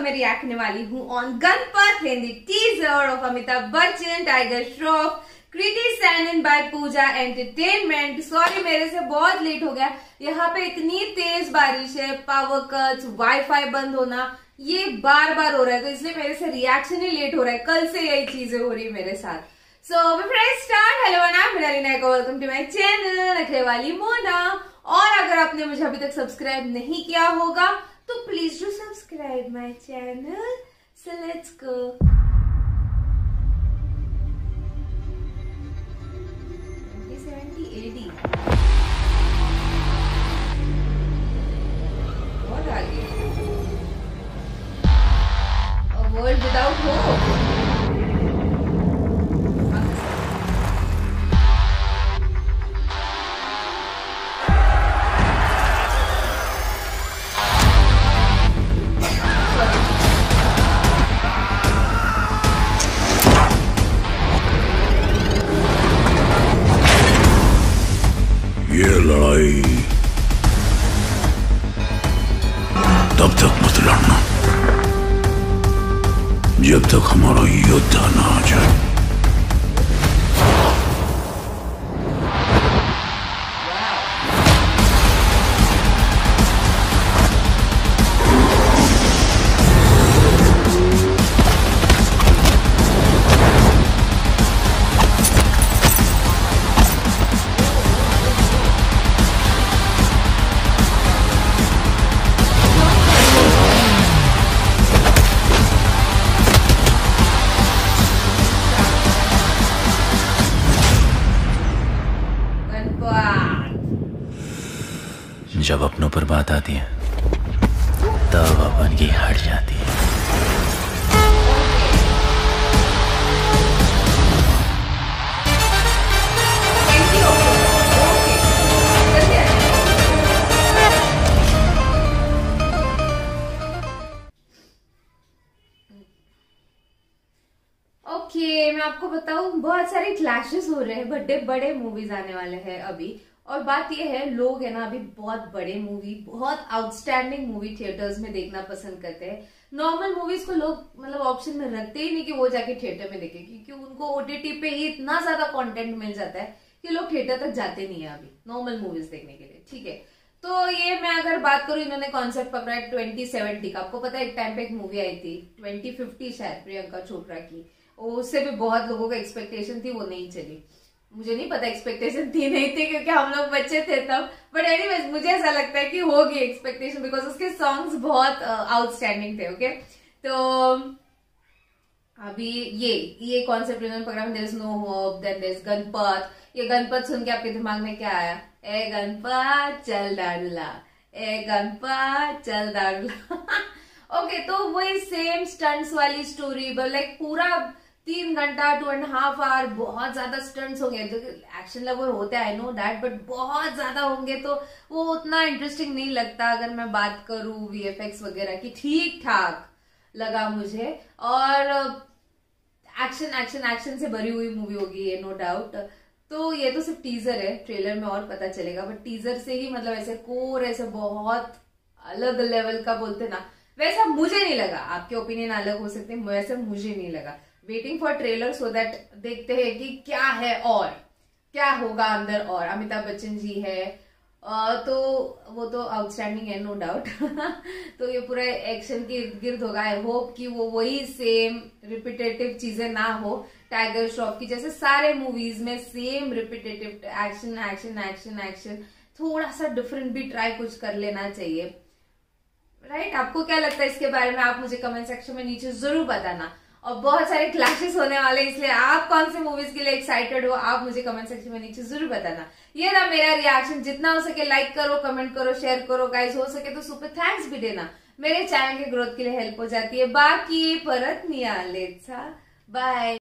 अब मैं रिएक्ट करने वाली हूँ on Ganapath Hindi teaser of Amitabh Bachchan, Tiger Shroff, Kriti Sanon by Pooja entertainment. Sorry मेरे से बहुत लेट हो गया, यहाँ पे इतनी तेज बारिश है, पावर कट्स, वाईफाई बंद होना, ये बार बार हो रहा है, तो इसलिए मेरे से रिएक्शन ही लेट हो रहा है। कल से यही चीजें हो रही है मेरे साथ। So, before I start, hello and I'm Miralina, welcome to my channel, रखने वाली मोना। और अगर आपने मुझे अभी तक सब्सक्राइब नहीं किया होगा तो please do subscribe my channel. So let's go. बहुत आगे वर्ल्ड विदाउट होप। तब तक मत लड़ना जब तक हमारा योद्धा ना आ जाए। जब अपनों पर बात आती है तब अपन की हट जाती है। ओके, मैं आपको बताऊं, बहुत सारे क्लैशेस हो रहे हैं, बड़े बड़े मूवीज आने वाले हैं अभी। और बात यह है, लोग है ना अभी बहुत बड़े मूवी, बहुत आउटस्टैंडिंग मूवी थिएटर्स में देखना पसंद करते हैं। नॉर्मल मूवीज को लोग मतलब ऑप्शन में रखते ही नहीं कि वो जाके थिएटर में देखें, क्योंकि उनको ओटीटी पे ही इतना ज्यादा कंटेंट मिल जाता है कि लोग थिएटर तक जाते नहीं है अभी नॉर्मल मूवीज देखने के लिए। ठीक है, तो ये मैं अगर बात करूं, इन्होंने कॉन्सेप्ट पकड़ा है 20/70 का। आपको पता है एक टाइम पे एक मूवी आई थी 20/50 शायद, प्रियंका चोपड़ा की, उससे भी बहुत लोगों का एक्सपेक्टेशन थी, वो नहीं चली। मुझे नहीं पता एक्सपेक्टेशन थी नहीं थी, क्योंकि हम लोग बच्चे थे तब, बट एनीवेज मुझे ऐसा लगता है कि होगी एक्सपेक्टेशन, बिकॉज उसके सॉन्ग्स बहुत आउटस्टैंडिंग थे। ओके तो अभी ये कॉन्सेप्ट इन्होंने पकड़ा, there is no hope, then there is Ganapath. ये गणपत सुन के आपके दिमाग में क्या आया? ए गणपत चल दारुला, ए गणपत चल दारुला। ओके तो वही सेम स्टंट्स वाली स्टोरी, लाइक पूरा 3 घंटा 2.5 आवर बहुत ज्यादा स्टंट्स होंगे। एक्शन लवर होते हैं आई नो दैट, बट बहुत ज्यादा होंगे तो वो उतना इंटरेस्टिंग नहीं लगता। अगर मैं बात करूं वीएफएक्स वगैरह की, ठीक ठाक लगा मुझे। और एक्शन एक्शन एक्शन से भरी हुई मूवी होगी ये, नो डाउट। तो ये तो सिर्फ टीजर है, ट्रेलर में और पता चलेगा, बट टीजर से ही मतलब ऐसे कोर ऐसे बहुत अलग लेवल का बोलते ना, वैसा मुझे नहीं लगा। आपके ओपिनियन अलग हो सकते हैं, वैसे मुझे नहीं लगा। Waiting for trailer so that देखते हैं कि क्या है और क्या होगा अंदर। और अमिताभ बच्चन जी है तो वो तो आउटस्टैंडिंग है नो डाउट। तो ये पूरा एक्शन के इर्द गिर्द होगा। आई होप कि वो वही सेम रिपीटेटिव चीजें ना हो टाइगर श्रॉफ की, जैसे सारे मूवीज में same repetitive action action action action. थोड़ा सा डिफरेंट भी ट्राई कुछ कर लेना चाहिए, राइट? आपको क्या लगता है इसके बारे में? आप मुझे कमेंट सेक्शन में नीचे जरूर बताना। और बहुत सारे क्लैशेस होने वाले, इसलिए आप कौन से मूवीज के लिए एक्साइटेड हो, आप मुझे कमेंट सेक्शन में नीचे जरूर बताना। ये ना मेरा रिएक्शन, जितना हो सके लाइक करो, कमेंट करो, शेयर करो गाइस, हो सके तो सुपर थैंक्स भी देना, मेरे चैनल के ग्रोथ के लिए हेल्प हो जाती है। बाकी परत निया लेट्स बाय।